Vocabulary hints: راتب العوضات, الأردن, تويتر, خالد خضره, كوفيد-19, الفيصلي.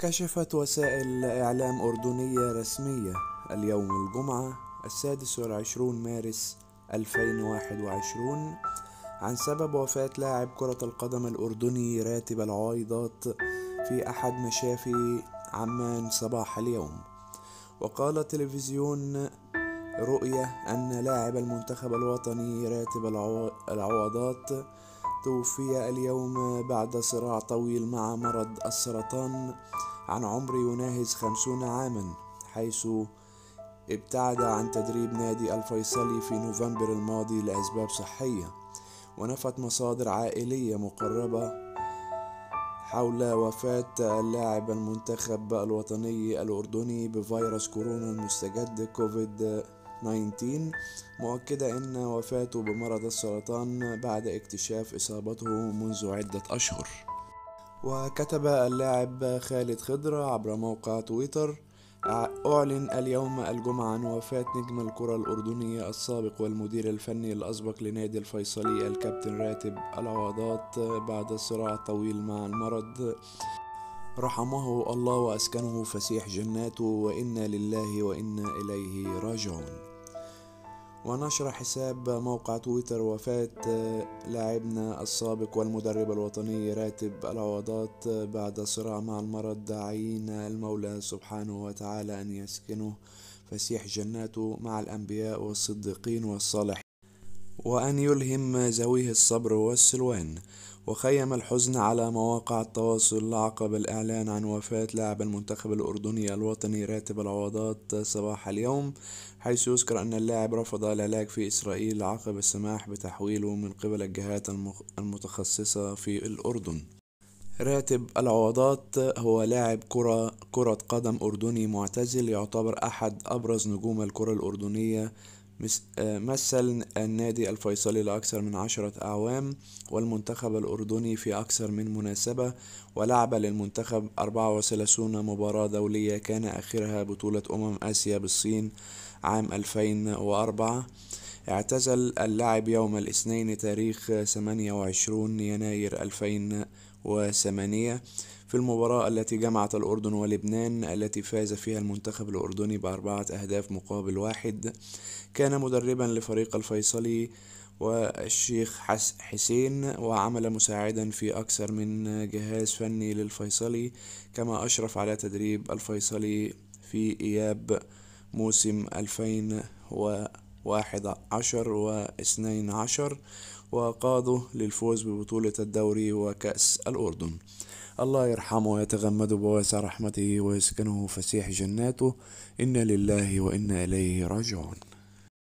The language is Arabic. كشفت وسائل إعلام أردنية رسمية اليوم الجمعة 26 مارس 2021 عن سبب وفاة لاعب كرة القدم الأردني راتب العوضات في أحد مشافي عمان صباح اليوم. وقال تلفزيون رؤية أن لاعب المنتخب الوطني راتب العوضات توفي اليوم بعد صراع طويل مع مرض السرطان عن عمر يناهز 50 عاما، حيث ابتعد عن تدريب نادي الفيصلي في نوفمبر الماضي لأسباب صحية. ونفت مصادر عائلية مقربة حول وفاة اللاعب المنتخب الوطني الأردني بفيروس كورونا المستجد كوفيد-19، مؤكدة أن وفاته بمرض السرطان بعد اكتشاف إصابته منذ عدة أشهر. وكتب اللاعب خالد خضره عبر موقع تويتر: أعلن اليوم الجمعة عن وفاة نجم الكرة الأردنية السابق والمدير الفني الأسبق لنادي الفيصلي الكابتن راتب العوضات بعد صراع طويل مع المرض، رحمه الله وأسكنه فسيح جناته، وإنا لله وإنا إليه راجعون. ونشر حساب موقع تويتر وفاة لاعبنا السابق والمدرب الوطني راتب العوضات بعد صراع مع المرض، داعين المولى سبحانه وتعالى أن يسكنه فسيح جناته مع الأنبياء والصديقين والصالحين، وأن يلهم ذويه الصبر والسلوان. وخيم الحزن على مواقع التواصل عقب الإعلان عن وفاة لاعب المنتخب الأردني الوطني راتب العوضات صباح اليوم، حيث يذكر أن اللاعب رفض العلاج في إسرائيل عقب السماح بتحويله من قبل الجهات المتخصصة في الأردن. راتب العوضات هو لاعب كرة قدم أردني معتزل، يعتبر أحد أبرز نجوم الكرة الأردنية، مثل النادي الفيصلي لأكثر من 10 أعوام والمنتخب الأردني في أكثر من مناسبة، ولعب للمنتخب 34 مباراة دولية كان آخرها بطولة آسيا بالصين عام 2004. اعتزل اللاعب يوم الاثنين تاريخ 28 يناير 2008 في المباراة التي جمعت الأردن ولبنان، التي فاز فيها المنتخب الأردني ب4 أهداف مقابل 1. كان مدربا لفريق الفيصلي والشيخ حسين، وعمل مساعدا في أكثر من جهاز فني للفيصلي، كما أشرف على تدريب الفيصلي في إياب موسم 2011 و2012، وقاده للفوز ببطولة الدوري وكأس الأردن. الله يرحمه ويتغمده بواسع رحمته ويسكنه فسيح جناته، إنا لله وإنا إليه راجعون.